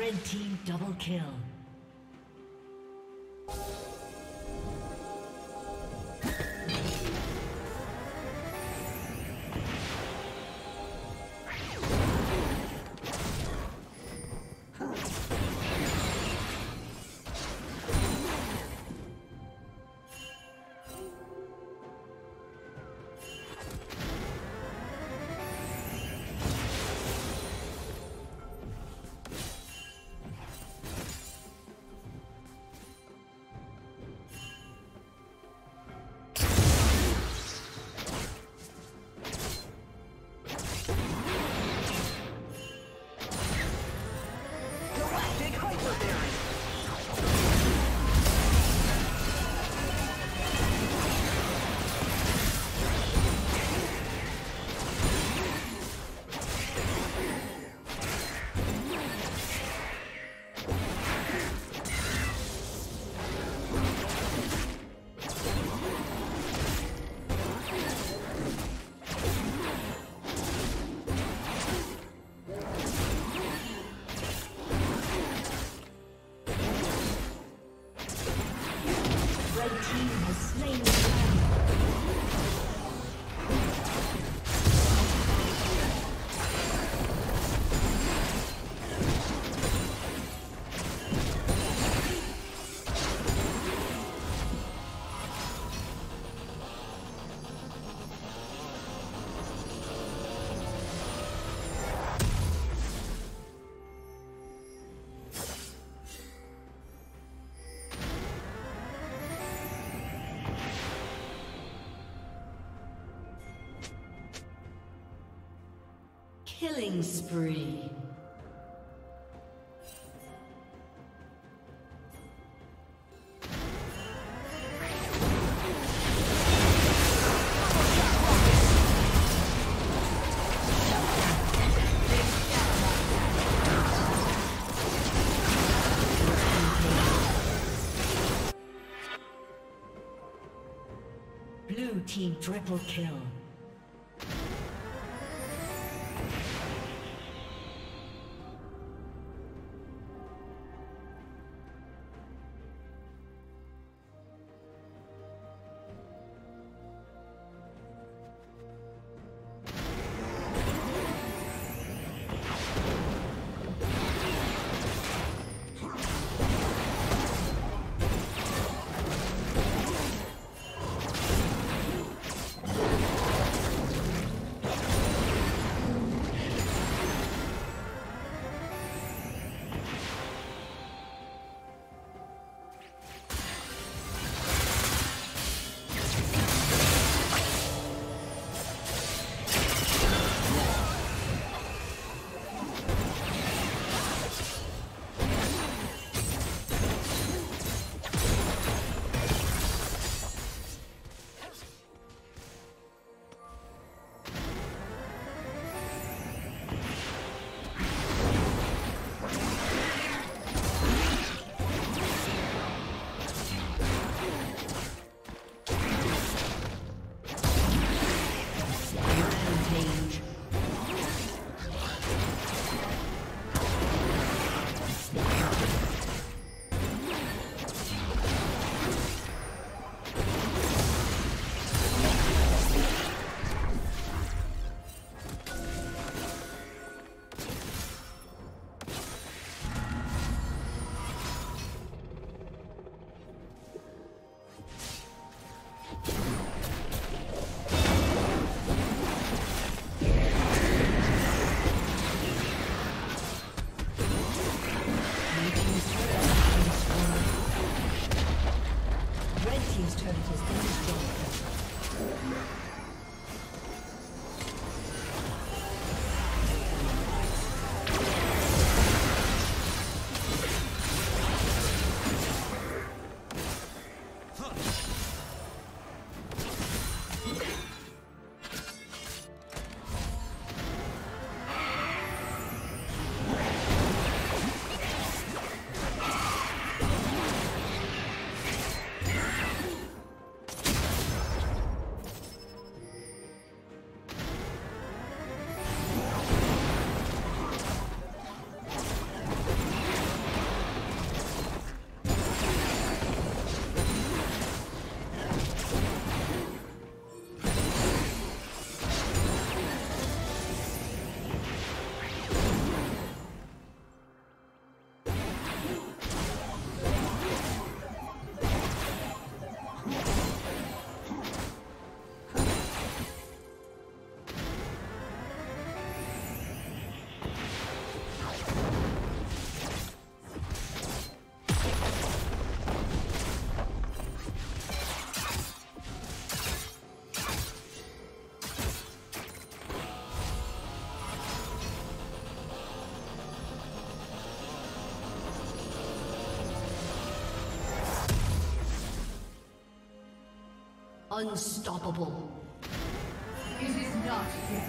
Red team double kill. Killing spree. Blue team triple kill. Unstoppable. It is not yet.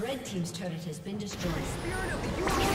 Red Team's turret has been destroyed. Spirit of the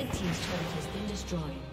Red Team's turret has been destroyed.